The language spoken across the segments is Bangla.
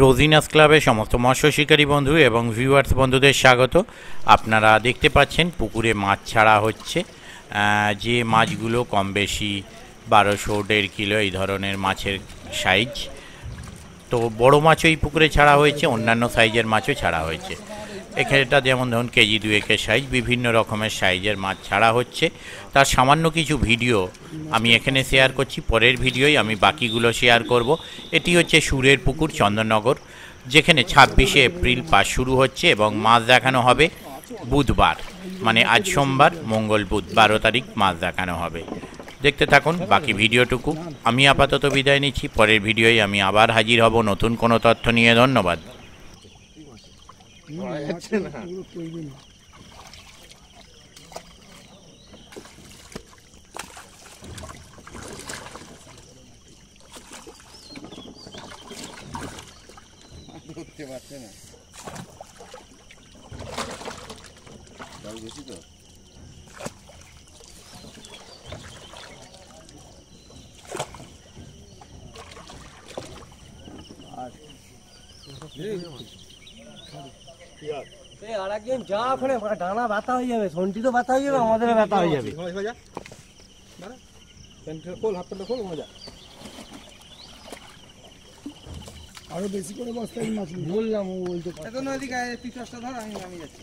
রোজিনাস ক্লাবে সমস্ত মৎস্য শিকারী বন্ধু এবং ভিউয়ার্স বন্ধুদের স্বাগত। আপনারা দেখতে পাচ্ছেন পুকুরে মাছ ছাড়া হচ্ছে, যে মাছগুলো কম বেশি 1200-1.5 কিলো এই ধরনের মাছের সাইজ। তো বড় মাছও এই পুকুরে ছাড়া হয়েছে, অন্যান্য সাইজের মাছও ছাড়া হয়েছে। এখানেটা যেমন ধরুন কেজি 2-1 সাইজ, বিভিন্ন রকমের সাইজের মাছ ছাড়া হচ্ছে। তার সামান্য কিছু ভিডিও আমি এখানে শেয়ার করছি, পরের ভিডিওই আমি বাকিগুলো শেয়ার করব। এটি হচ্ছে সুরের পুকুর, চন্দননগর, যেখানে 26শে এপ্রিল পাস শুরু হচ্ছে এবং মাছ দেখানো হবে বুধবার, মানে আজ সোমবার, মঙ্গল বুধ 12 তারিখ মাছ দেখানো হবে। দেখতে থাকুন বাকি ভিডিওটুকু। আমি আপাতত বিদায় নিচ্ছি, পরের ভিডিওই আমি আবার হাজির হব নতুন কোনো তথ্য নিয়ে। ধন্যবাদ। ধরতে পারছে না তো। ডানা ব্যথা হয়ে যাবে, সন্টি তো ব্যথা হয়ে যাবে, আমাদের ব্যথা হয়ে যাবে। আরো বেশি করে বস্তায় মাছ বললাম, আমি যাচ্ছি।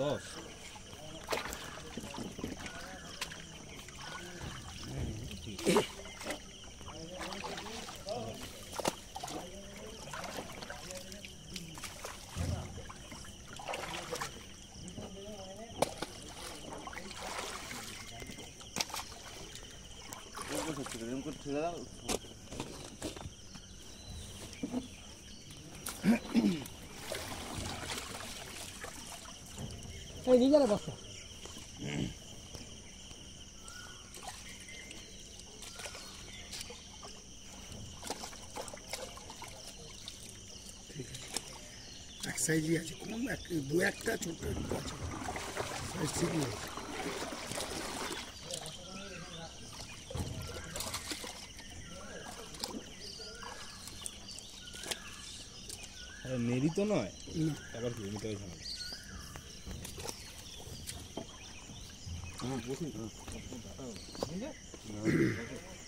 দশ এই নিয়ে গেলে বস্তা এক সাইজই আছে, কোন একটা ছোট সাইজ ঠিকই আছে। মেরি তো নয়, আবার কি নিতে হবে? Vamos, vamos, vamos.